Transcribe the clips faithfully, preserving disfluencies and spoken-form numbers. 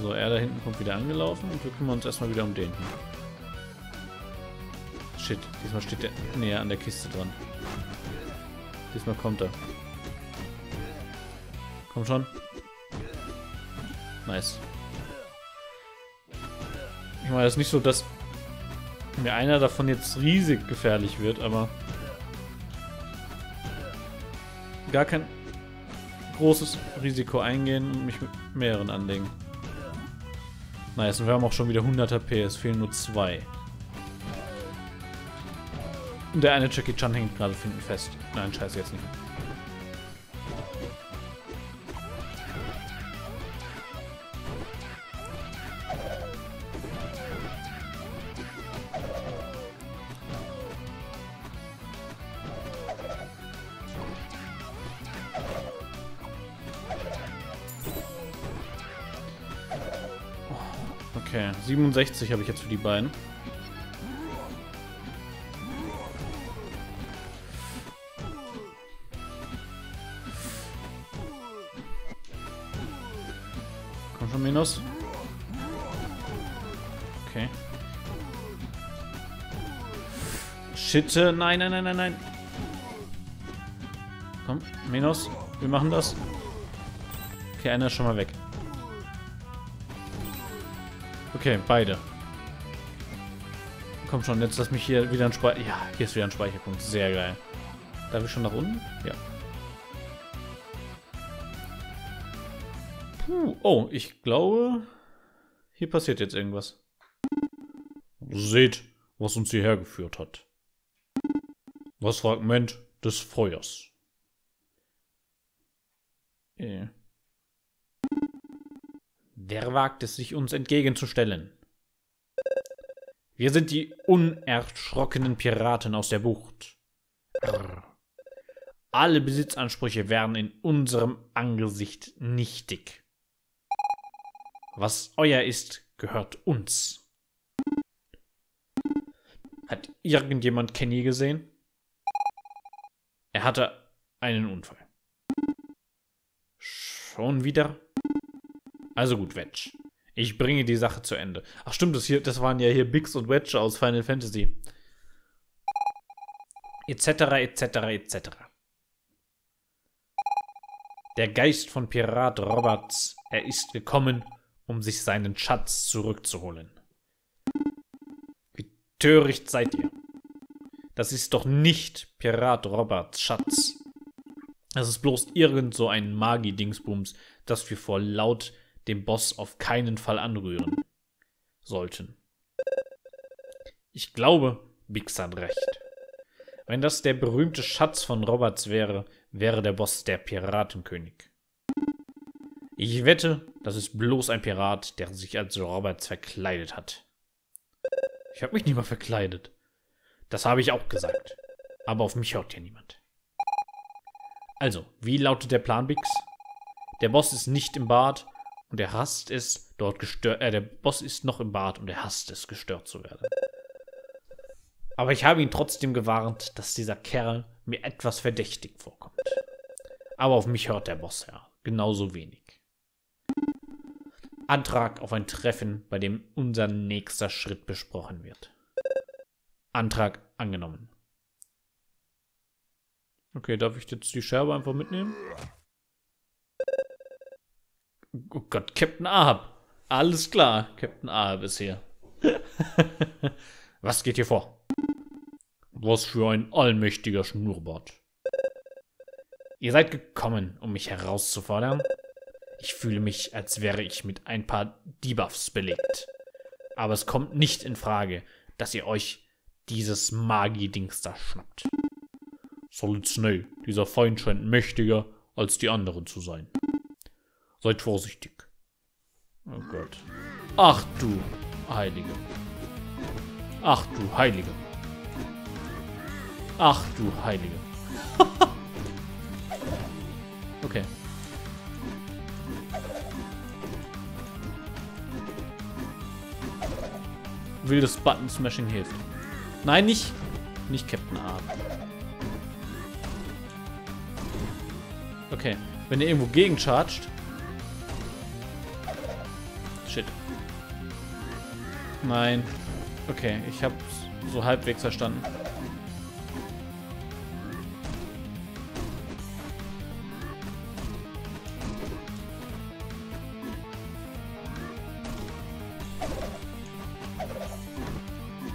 So, er da hinten kommt wieder angelaufen und wir kümmern uns erstmal wieder um den hier. Shit, diesmal steht der näher an der Kiste dran. Diesmal kommt er. Komm schon. Nice. Ich meine, das ist nicht so, dass mir einer davon jetzt riesig gefährlich wird, aber gar kein großes Risiko eingehen und mich mit mehreren anlegen. Nice, und wir haben auch schon wieder hundert H P, es fehlen nur zwei. Und der eine Jackie Chan hängt gerade hinten fest. Nein, scheiße, jetzt nicht. Okay, siebenundsechzig habe ich jetzt für die beiden. Komm schon, Minos. Okay. Shit, nein, nein, nein, nein, nein. Komm, Minos, wir machen das. Okay, einer ist schon mal weg. Okay, beide. Komm schon, jetzt lass mich hier wieder ein Speicher... Ja, hier ist wieder ein Speicherpunkt. Sehr geil. Darf ich schon nach unten? Ja. Puh, oh, ich glaube... Hier passiert jetzt irgendwas. Seht, was uns hierher geführt hat. Das Fragment des Feuers. Äh. Wer wagt es, sich uns entgegenzustellen? Wir sind die unerschrockenen Piraten aus der Bucht. Arr. Alle Besitzansprüche wären in unserem Angesicht nichtig. Was euer ist, gehört uns. Hat irgendjemand Kenny gesehen? Er hatte einen Unfall. Schon wieder? Also gut, Wedge. Ich bringe die Sache zu Ende. Ach stimmt, das, hier, das waren ja hier Biggs und Wedge aus Final Fantasy. Etc., et cetera, et cetera. Der Geist von Pirat Roberts, er ist gekommen, um sich seinen Schatz zurückzuholen. Wie töricht seid ihr? Das ist doch nicht Pirat Roberts Schatz. Das ist bloß irgend so ein Magi-Dingsbums, das wir vor laut... den Boss auf keinen Fall anrühren sollten. Ich glaube, Biggs hat recht. Wenn das der berühmte Schatz von Roberts wäre, wäre der Boss der Piratenkönig. Ich wette, das ist bloß ein Pirat, der sich als Roberts verkleidet hat. Ich habe mich nicht mal verkleidet. Das habe ich auch gesagt. Aber auf mich hört ja niemand. Also, wie lautet der Plan, Biggs? Der Boss ist nicht im Bad... Und er hasst es, dort gestört. Äh, der Boss ist noch im Bad und er hasst es, gestört zu werden. Aber ich habe ihn trotzdem gewarnt, dass dieser Kerl mir etwas verdächtig vorkommt. Aber auf mich hört der Boss ja genauso wenig. Antrag auf ein Treffen, bei dem unser nächster Schritt besprochen wird. Antrag angenommen. Okay, darf ich jetzt die Scherbe einfach mitnehmen? Oh Gott, Captain Ahab. Alles klar, Captain Ahab ist hier. Was geht hier vor? Was für ein allmächtiger Schnurrbart. Ihr seid gekommen, um mich herauszufordern. Ich fühle mich, als wäre ich mit ein paar Debuffs belegt. Aber es kommt nicht in Frage, dass ihr euch dieses Magi-Dings da schnappt. Solid Snake, dieser Feind scheint mächtiger, als die anderen zu sein. Seid vorsichtig. Oh Gott. Ach du Heilige. Ach du Heilige. Ach du Heilige. Okay. Wildes Button-Smashing hilft. Nein, nicht. Nicht Captain Ahab. Okay. Wenn ihr irgendwo gegenchargt... Shit. Nein. Okay, ich hab's so halbwegs verstanden.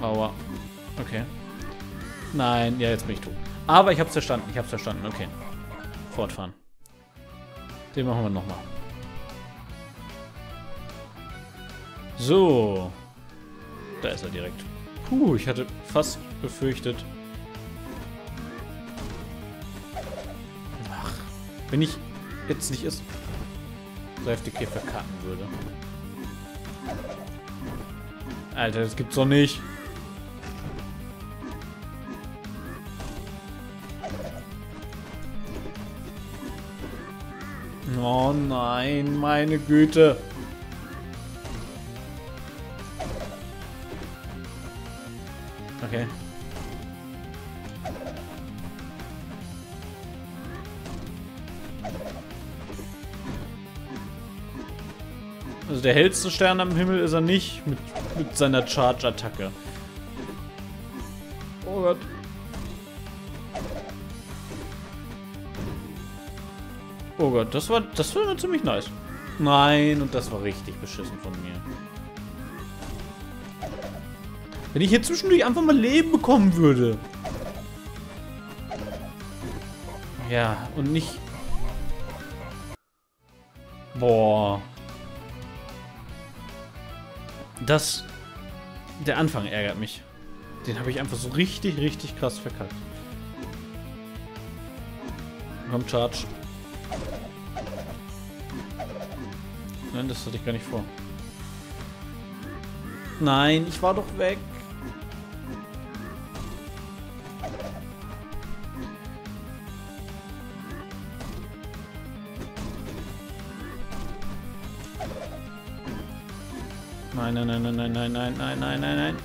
Aua. Okay. Nein, ja, jetzt bin ich tot. Aber ich hab's verstanden, ich hab's verstanden, okay. Fortfahren. Den machen wir nochmal. So. Da ist er direkt. Puh, ich hatte fast befürchtet. Ach, wenn ich jetzt nicht ist, so heftig hier verkacken würde. Alter, das gibt's doch nicht. Oh nein, meine Güte. Okay. Also der hellste Stern am Himmel ist er nicht mit, mit seiner Charge-Attacke. Oh Gott. Oh Gott, das war, das war ziemlich nice. Nein, und das war richtig beschissen von mir. Wenn ich hier zwischendurch einfach mal Leben bekommen würde. Ja, und nicht... Boah. Das... Der Anfang ärgert mich. Den habe ich einfach so richtig, richtig krass verkackt. Komm, Charge. Nein, das hatte ich gar nicht vor. Nein, ich war doch weg. Nein, nein, nein, nein, nein, nein, nein, nein, nein, nein, nein.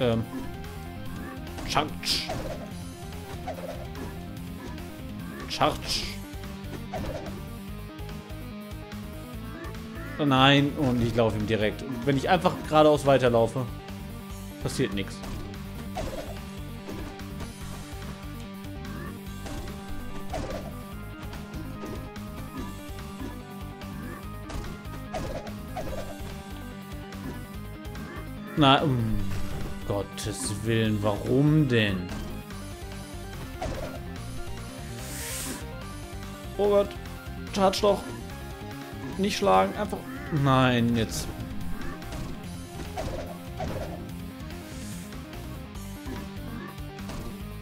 Ähm. Charge. Charge. Nein, und ich laufe ihm direkt. Und wenn ich einfach geradeaus weiterlaufe, passiert nichts. Na, um Gottes Willen, warum denn? Oh Gott, Charge doch. Nicht schlagen, einfach... Nein, jetzt.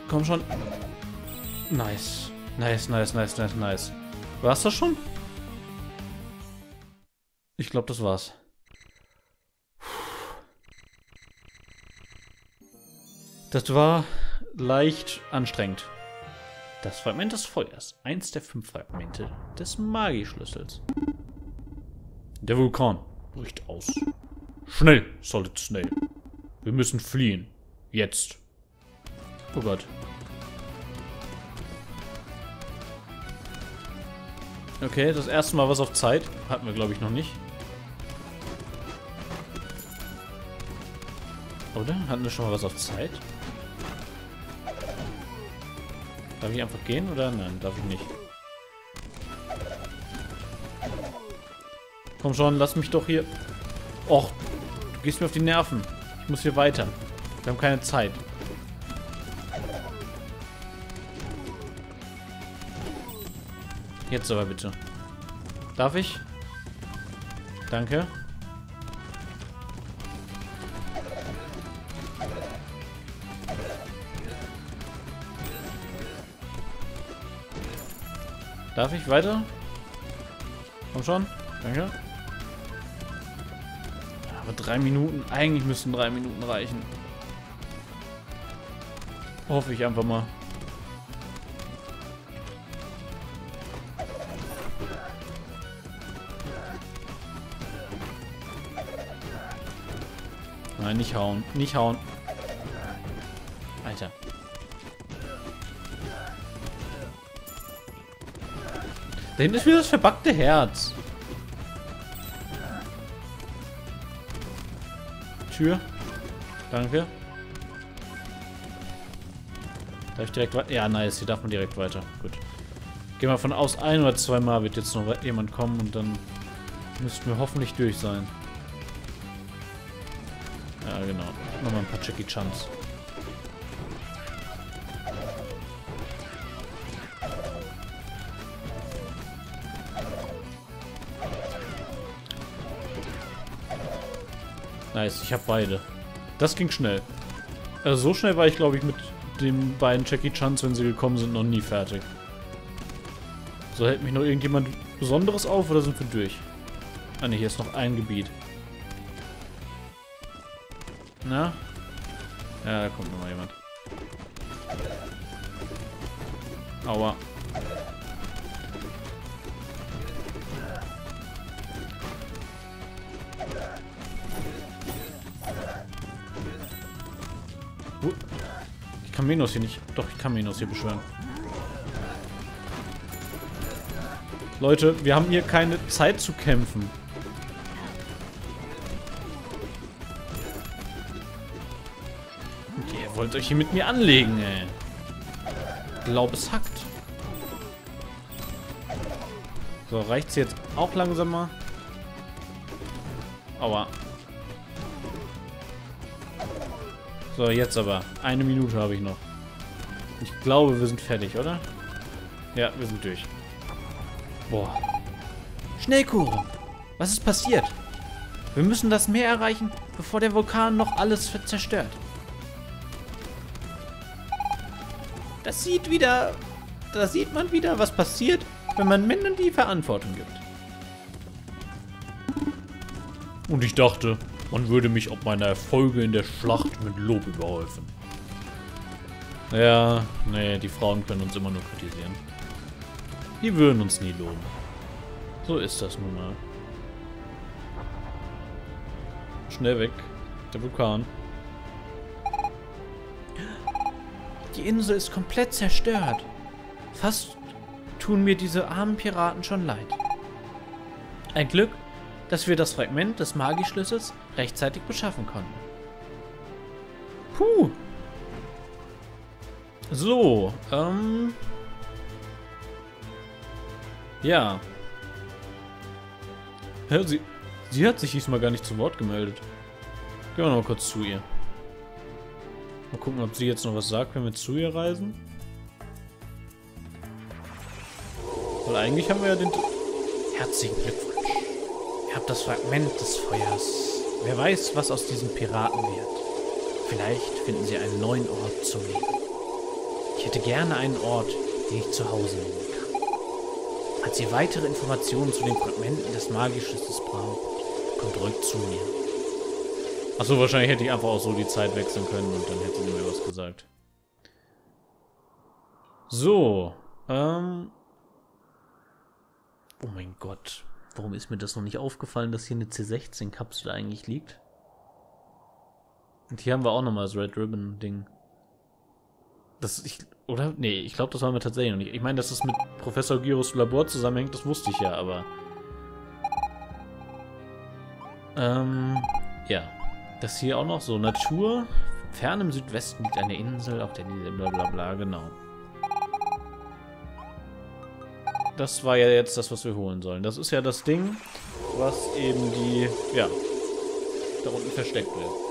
Komm schon. Nice. Nice, nice, nice, nice, nice. War's das schon? Ich glaube, das war's. Das war leicht anstrengend. Das Fragment des Feuers. Eins der fünf Fragmente des Magischlüssels. Der Vulkan bricht aus. Schnell, Solid Snake. Wir müssen fliehen. Jetzt. Oh Gott. Okay, das erste Mal was auf Zeit. Hatten wir, glaube ich, noch nicht. Oder? Hatten wir schon mal was auf Zeit? Darf ich einfach gehen oder? Nein, darf ich nicht. Komm schon, lass mich doch hier... Och, du gehst mir auf die Nerven. Ich muss hier weiter. Wir haben keine Zeit. Jetzt aber bitte. Darf ich? Danke. Darf ich weiter? Komm schon. Danke. Drei Minuten, eigentlich müssten drei Minuten reichen. Hoffe ich einfach mal. Nein, nicht hauen, nicht hauen. Alter. Da hinten ist wieder das verbackte Herz. Tür. Danke. Darf ich direkt weiter? Ja, nice. Hier darf man direkt weiter. Gut. Gehen wir von aus, ein oder zweimal wird jetzt noch jemand kommen und dann müssten wir hoffentlich durch sein. Ja, genau. Nochmal ein paar Jackie Chans. Nice, ich habe beide. Das ging schnell. Also so schnell war ich, glaube ich, mit den beiden Jackie Chans, wenn sie gekommen sind, noch nie fertig. So, hält mich noch irgendjemand Besonderes auf oder sind wir durch? Ah ne, hier ist noch ein Gebiet. Na? Ja, da kommt nochmal jemand. Aua. Uh, ich kann Minos hier nicht. Doch, ich kann Minos hier beschwören. Leute, wir haben hier keine Zeit zu kämpfen. Okay, ihr wollt euch hier mit mir anlegen, ey. Ich glaube, es hackt. So, reicht's jetzt auch langsam mal? Aua. So, jetzt aber. Eine Minute habe ich noch. Ich glaube, wir sind fertig, oder? Ja, wir sind durch. Boah. Schnellkuro! Was ist passiert? Wir müssen das Meer erreichen, bevor der Vulkan noch alles zerstört. Das sieht wieder... Da sieht man wieder, was passiert, wenn man Männern die Verantwortung gibt. Und ich dachte, man würde mich ob meiner Erfolge in der Schlacht mit Lob überhäufen. Ja, nee, die Frauen können uns immer nur kritisieren. Die würden uns nie loben. So ist das nun mal. Schnell weg. Der Vulkan. Die Insel ist komplett zerstört. Fast tun mir diese armen Piraten schon leid. Ein Glück, dass wir das Fragment des Magischlüssels rechtzeitig beschaffen konnten. Puh. So, ähm... ja. Hör, sie, sie hat sich diesmal gar nicht zu Wort gemeldet. Gehen wir noch mal kurz zu ihr. Mal gucken, ob sie jetzt noch was sagt, wenn wir zu ihr reisen. Weil eigentlich haben wir ja den... Herzlichen Glückwunsch. Ihr habt das Fragment des Feuers. Wer weiß, was aus diesen Piraten wird. Vielleicht finden sie einen neuen Ort zum Leben. Ich hätte gerne einen Ort, den ich zu Hause nehme. Als ihr weitere Informationen zu den Fragmenten des Magischlüssels braucht, kommt ruhig zu mir. Achso, wahrscheinlich hätte ich einfach auch so die Zeit wechseln können und dann hätte sie mir was gesagt. So, ähm... oh mein Gott, warum ist mir das noch nicht aufgefallen, dass hier eine C sechzehn-Kapsel eigentlich liegt? Und hier haben wir auch nochmal das Red Ribbon-Ding. Das, ich... Oder? Nee, ich glaube, das waren wir tatsächlich noch nicht. Ich meine, dass das mit Professor Gyros Labor zusammenhängt, das wusste ich ja, aber... Ähm, ja. Das hier auch noch so. Natur. Fern im Südwesten liegt eine Insel, auf der diese blablabla, genau. Das war ja jetzt das, was wir holen sollen. Das ist ja das Ding, was eben die... ja, da unten versteckt wird.